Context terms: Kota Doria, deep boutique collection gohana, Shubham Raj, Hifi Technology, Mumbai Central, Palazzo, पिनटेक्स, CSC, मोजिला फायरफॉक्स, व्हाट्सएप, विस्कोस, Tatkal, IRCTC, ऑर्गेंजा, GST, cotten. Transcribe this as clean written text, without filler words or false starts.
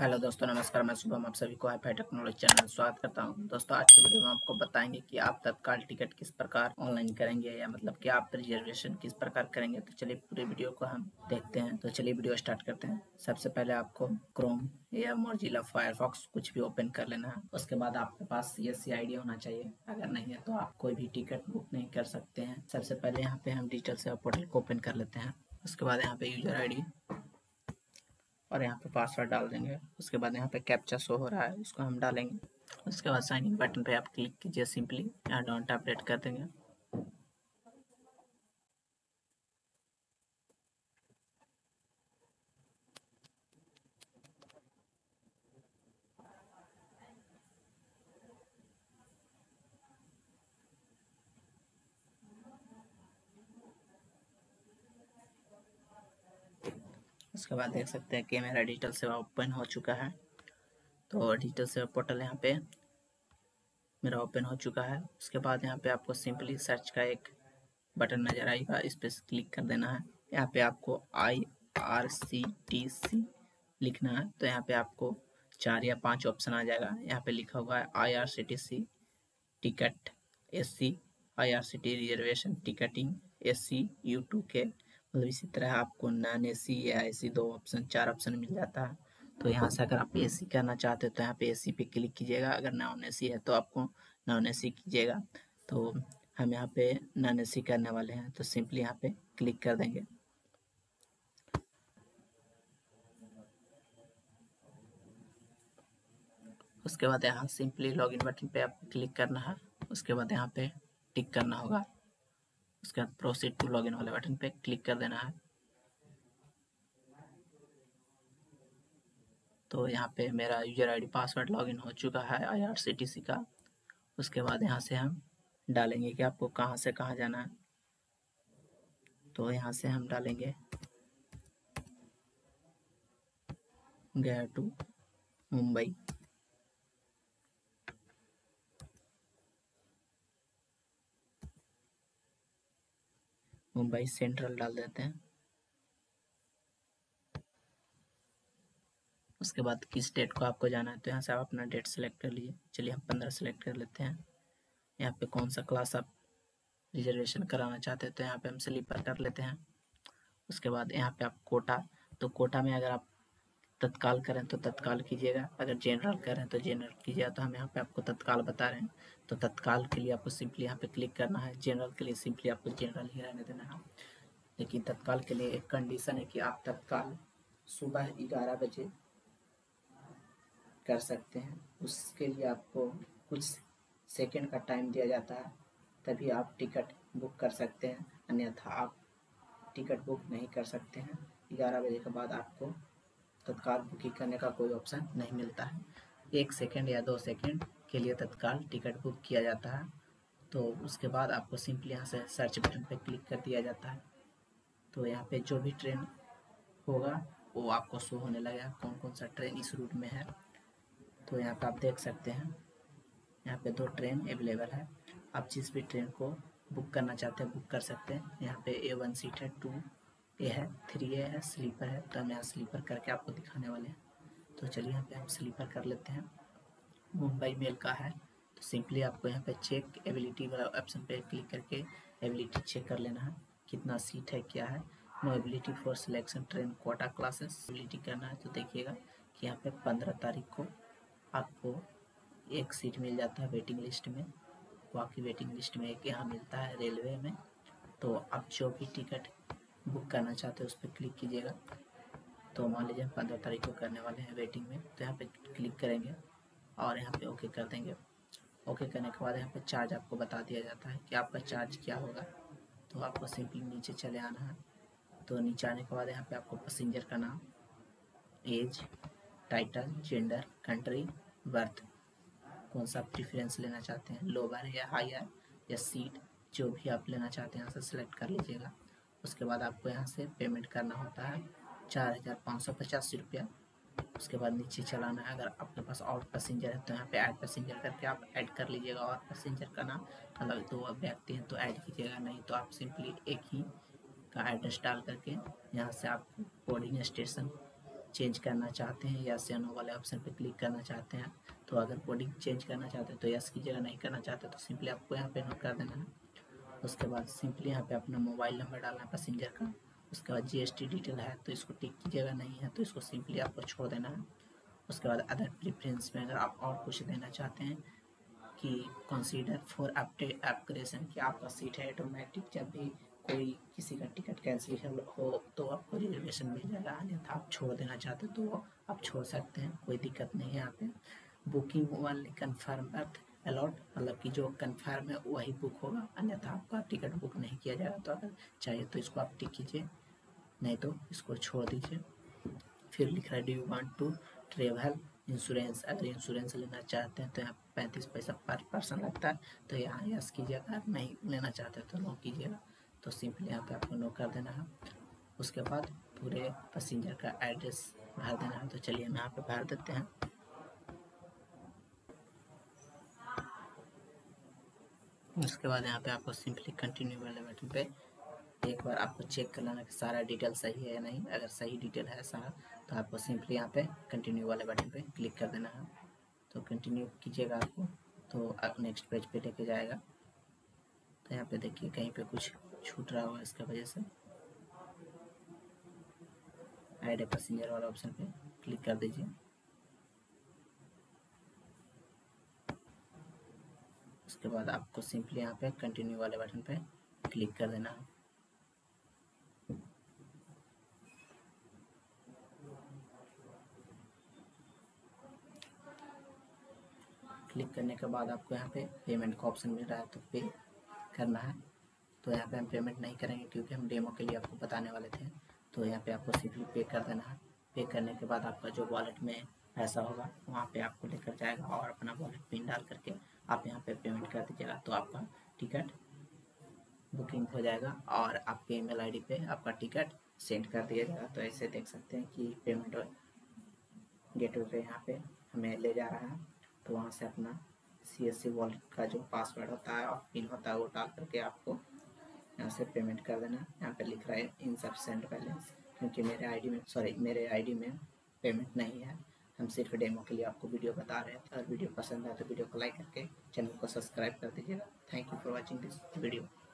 Hello दोस्तों नमस्कार, मैं शुभम, आप सभी को हिफी टेक्नोलॉजी चैनल स्वागत करता हूं। दोस्तों आज की वीडियो में आपको बताएंगे कि आप तत्काल टिकट किस प्रकार ऑनलाइन करेंगे या मतलब कि आप रिजर्वेशन किस प्रकार करेंगे। तो चलिए पूरे वीडियो को हम देखते हैं। तो चलिए वीडियो स्टार्ट करते हैं। सबसे पहले आपको क्रोम या मोजिला फायरफॉक्स कुछ भी ओपन कर लेना है। उसके बाद आपके पास सीएससी आईडी होना चाहिए, अगर नहीं है तो आप कोई भी टिकट बुक नहीं कर सकते हैं। सबसे पहले यहाँ पे हम डिजिटल सेवा पोर्टल को ओपन कर लेते हैं। उसके बाद यहाँ पे यूजर आईडी और यहाँ पे पासवर्ड डाल देंगे। उसके बाद यहाँ पे कैप्चा शो हो रहा है, उसको हम डालेंगे। उसके बाद साइन इन बटन पे आप क्लिक कीजिए, सिंपली यहाँ अकाउंट अपडेट कर देंगे। उसके बाद देख सकते हैं कि मेरा डिजिटल सेवा ओपन हो चुका है। तो डिजिटल सेवा पोर्टल यहाँ पे मेरा ओपन हो चुका है। उसके बाद यहाँ पे आपको सिंपली सर्च का एक बटन नज़र आएगा, इस पर क्लिक कर देना है। यहाँ पे आपको IRCTC लिखना है। तो यहाँ पे आपको 4 या 5 ऑप्शन आ जाएगा। यहाँ पे लिखा हुआ है IRCTC ticket SC, IRCTC reservation ticketing SC U2K। मतलब इसी तरह आपको नॉन एसी या एसी 2 ऑप्शन 4 ऑप्शन मिल जाता है। तो यहाँ से अगर आप एसी करना चाहते हो तो यहाँ पे एसी पे क्लिक कीजिएगा, अगर नॉन एसी है तो आपको नॉन एसी कीजिएगा। तो हम यहाँ पे नॉन एसी करने वाले हैं, तो सिंपली यहाँ पे क्लिक कर देंगे। उसके बाद यहाँ सिंपली लॉगिन बटन पे आपको क्लिक करना है। उसके बाद यहाँ पे टिक करना होगा। उसके बाद प्रोसीड टू लॉगिन वाले बटन पे क्लिक कर देना है। तो यहाँ पे मेरा यूजर आईडी पासवर्ड लॉगिन हो चुका है IRCTC का। उसके बाद यहाँ से हम डालेंगे कि आपको कहाँ से कहाँ जाना है। तो यहाँ से हम डालेंगे गया टू मुंबई। मुंबई सेंट्रल डाल देते हैं। उसके बाद किस डेट को आपको जाना है, तो यहाँ से आप अपना डेट सेलेक्ट कर लीजिए। चलिए हम 15 सेलेक्ट कर लेते हैं। यहाँ पे कौन सा क्लास आप रिजर्वेशन कराना चाहते हैं, तो यहाँ पे हम स्लीपर कर लेते हैं। उसके बाद यहाँ पे आप कोटा, तो कोटा में अगर आप तत्काल करें तो तत्काल कीजिएगा, अगर जनरल करें तो जनरल कीजिएगा। तो हम यहाँ पे आपको तत्काल बता रहे हैं। तो तत्काल के लिए आपको सिंपली यहाँ पे क्लिक करना है, जनरल के लिए सिंपली आपको जनरल ही रहने देना है। लेकिन तत्काल के लिए एक कंडीशन है कि आप तत्काल सुबह 11 बजे कर सकते हैं। उसके लिए आपको कुछ सेकेंड का टाइम दिया जाता है, तभी आप टिकट बुक कर सकते हैं, अन्यथा आप टिकट बुक नहीं कर सकते हैं। 11 बजे के बाद आपको तत्काल बुकिंग करने का कोई ऑप्शन नहीं मिलता है। 1 सेकंड या 2 सेकंड के लिए तत्काल टिकट बुक किया जाता है। तो उसके बाद आपको सिंपली यहाँ से सर्च बटन पे क्लिक कर दिया जाता है। तो यहाँ पे जो भी ट्रेन होगा वो आपको शो होने लगेगा, कौन कौन सा ट्रेन इस रूट में है। तो यहाँ पे आप देख सकते हैं, यहाँ पे 2 ट्रेन अवेलेबल है। आप जिस भी ट्रेन को बुक करना चाहते हैं बुक कर सकते हैं। यहाँ पे A1 सीट है, 2A है, 3A है, स्लीपर है। तो हम यहाँ स्लीपर करके आपको दिखाने वाले हैं। तो चलिए यहाँ पे हम स्लीपर कर लेते हैं। मुंबई मेल का है, तो सिंपली आपको यहाँ पे चेक एबिलिटी वाला ऑप्शन पे क्लिक करके एबिलिटी चेक कर लेना है, कितना सीट है क्या है। No ability for selection train quota classes ability करना है। तो देखिएगा कि यहाँ पे 15 तारीख को आपको 1 सीट मिल जाता है वेटिंग लिस्ट में, बाकी वेटिंग लिस्ट में 1 यहाँ मिलता है रेलवे में। तो आप जो भी टिकट बुक करना चाहते हो उस पर क्लिक कीजिएगा। तो मान लीजिए 15 तारीख को करने वाले हैं वेटिंग में, तो यहाँ पे क्लिक करेंगे और यहाँ पे ओके कर देंगे। ओके करने के बाद यहाँ पे चार्ज आपको बता दिया जाता है कि आपका चार्ज क्या होगा। तो आपको सिंपली नीचे चले आना है। तो नीचे आने के बाद यहाँ पे आपको पैसेंजर का नाम, age, title, gender, country, berth, कौन सा प्रेफरेंस लेना चाहते हैं, लोअर या हायर या सीट, जो भी आप लेना चाहते हैं यहाँ से सिलेक्ट कर लीजिएगा। उसके बाद आपको यहाँ से पेमेंट करना होता है 4550 रुपया। उसके बाद नीचे चलाना है। अगर आपके पास और पैसेंजर है तो यहाँ पे ऐड पैसेंजर करके आप ऐड कर लीजिएगा। और पैसेंजर का नाम मतलब 2 व्यक्ति हैं तो ऐड कीजिएगा, नहीं तो आप सिंपली 1 ही का एड्रेस डाल करके यहाँ से आप बोर्डिंग स्टेशन चेंज करना चाहते हैं या से नो वाले ऑप्शन पे क्लिक करना चाहते हैं। तो अगर कोडिंग चेंज करना चाहते हैं तो यस की जगह, नहीं करना चाहते तो सिंपली आपको यहाँ पे नो कर देना है। उसके बाद सिंपली यहाँ पे अपना मोबाइल नंबर डालना है पैसेंजर का। उसके बाद जीएसटी डिटेल है तो इसको टिक की जगह नहीं है तो इसको सिंपली आपको छोड़ देना है। उसके बाद अदर प्रेफरेंस में अगर आप और कुछ देना चाहते हैं कि कंसीडर फॉर अपडेट अपग्रेडेशन कि आपका सीट है ऑटोमेटिक, जब भी कोई किसी का टिकट कैंसिल हो तो आपको रिजर्वेशन मिल जाएगा, अन्यथा आप छोड़ देना चाहते तो आप छोड़ सकते हैं, कोई दिक्कत नहीं है यहाँ पे। बुकिंग वाले कन्फर्म अर्थ अलॉट मतलब कि जो कन्फर्म है वही बुक होगा, अन्यथा आपका टिकट बुक नहीं किया जाएगा। तो अगर चाहिए तो इसको आप टिक कीजिए, नहीं तो इसको छोड़ दीजिए। फिर लिखा है do you want to travel insurance, अगर इंश्योरेंस लेना चाहते हैं तो यहाँ 35 पैसा पर पर्सन लगता है तो यहाँ यस कीजिएगा, नहीं लेना चाहते तो नो कीजिएगा। तो सिंपली यहाँ पे आपको नो कर देना है। उसके बाद पूरे पैसेंजर का एड्रेस भर देना है, तो चलिए हम यहाँ पे भर देते हैं। उसके बाद यहाँ पे आपको सिंपली कंटिन्यू वाले बटन पे एक बार आपको चेक कर लेना कि सारा डिटेल सही है या नहीं। अगर सही डिटेल है सारा तो आपको सिंपली यहाँ पे कंटिन्यू वाले बटन पे क्लिक कर देना है। तो कंटिन्यू कीजिएगा आपको, तो आप नेक्स्ट पेज पे लेके जाएगा। तो यहाँ पे देखिए कहीं पे कुछ छूट रहा होगा, इसका वजह से ऐड पैसेंजर वाला ऑप्शन पे क्लिक कर दीजिए। उसके बाद आपको सिंपली यहाँ पे कंटिन्यू वाले बटन पे क्लिक कर देना है। क्लिक करने के बाद आपको यहाँ पे पेमेंट का ऑप्शन मिल रहा है तो पे करना है। तो यहाँ पे हम पेमेंट नहीं करेंगे क्योंकि हम डेमो के लिए आपको बताने वाले थे। तो यहाँ पे आपको सिंपली पे कर देना है। पे करने के बाद आपका जो वॉलेट में पैसा होगा वहाँ पे आपको लेकर जाएगा और अपना वॉलेट पिन डाल करके आप यहाँ पे पेमेंट कर दीजिएगा, तो आपका टिकट बुकिंग हो जाएगा और आपके ईमेल आईडी पे आपका टिकट सेंड कर दिया जाएगा। तो ऐसे देख सकते हैं कि पेमेंट गेटवे पे यहाँ पे हमें ले जा रहा है। तो वहाँ से अपना CSC वॉलेट का जो पासवर्ड होता है और पिन होता है वो डाल करके आपको यहाँ से पेमेंट कर देना। यहाँ पे लिख रहा है इनसफिशेंट बैलेंस, क्योंकि मेरे आईडी में पेमेंट नहीं है, हम सिर्फ डेमो के लिए आपको वीडियो बता रहे हैं। और वीडियो पसंद आए तो वीडियो को लाइक करके चैनल को सब्सक्राइब कर दीजिएगा। Thank you for watching this video.